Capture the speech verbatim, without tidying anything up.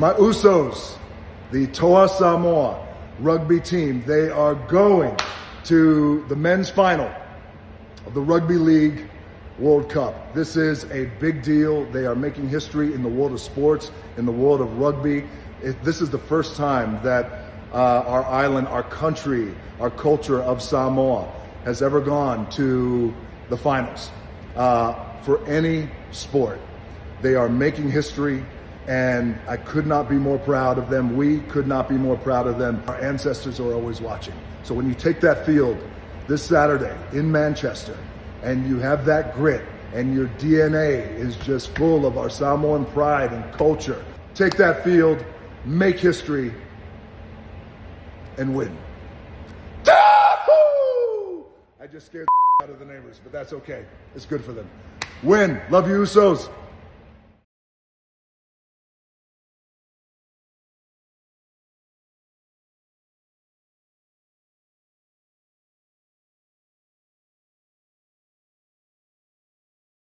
My Usos, the Toa Samoa rugby team, they are going to the men's final of the Rugby League World Cup. This is a big deal. They are making history in the world of sports, in the world of rugby. It, this is the first time that uh, our island, our country, our culture of Samoa has ever gone to the finals uh, for any sport. They are making history, and I could not be more proud of them. We could not be more proud of them. Our ancestors are always watching. So when you take that field this Saturday in Manchester, and you have that grit, and your D N A is just full of our Samoan pride and culture, take that field, make history, and win. I just scared the out of the neighbors, but that's okay. It's good for them. Win. Love you, Usos.